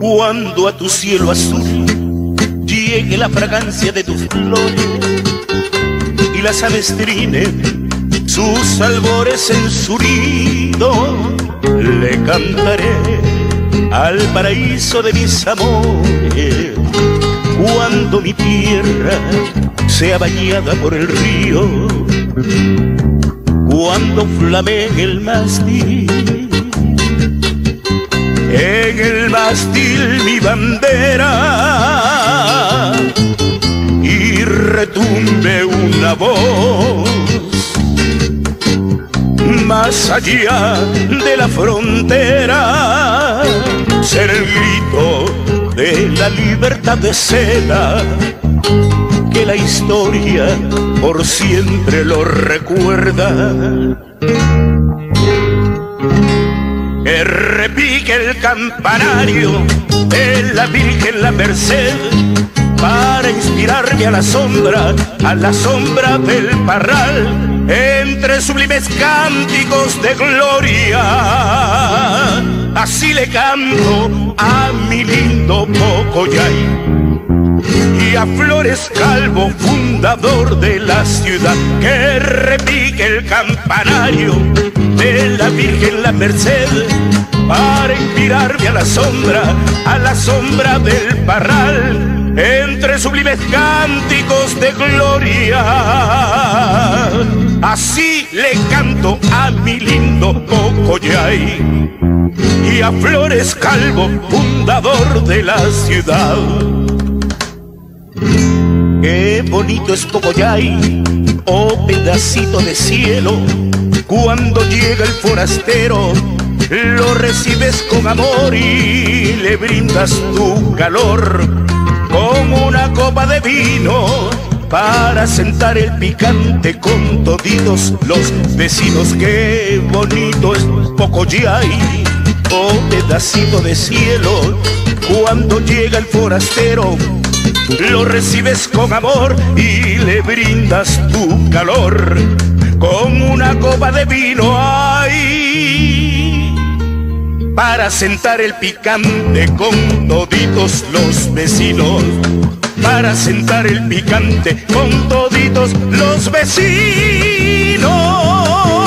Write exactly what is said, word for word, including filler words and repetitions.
Cuando a tu cielo azul llegue la fragancia de tus flores y las aves trinen sus albores en su nido, le cantaré al paraíso de mis amores. Cuando mi tierra sea bañada por el río, cuando flamegue el mástil, en el mástil mi bandera, y retumbe una voz más allá de la frontera, será el grito de la libertad de seda, que la historia por siempre lo recuerda. Que repique el campanario de la Virgen La Merced para inspirarme a la sombra, a la sombra del parral, entre sublimes cánticos de gloria. Así le canto a mi lindo Pocollay y a Flores Calvo, fundador de la ciudad. Que repique el campanario de la Virgen La Merced para inspirarme a la sombra, a la sombra del parral, entre sublimes cánticos de gloria. Así le canto a mi lindo Pocollay y a Flores Calvo, fundador de la ciudad. Qué bonito es Pocollay, oh pedacito de cielo, cuando llega el forastero lo recibes con amor y le brindas tu calor con una copa de vino para sentar el picante con toditos los vecinos. Qué bonito es Pocollay, oh pedacito de cielo, cuando llega el forastero lo recibes con amor y le brindas tu calor con una copa de vino, ay, para sentar el picante con toditos los vecinos, para sentar el picante con toditos los vecinos.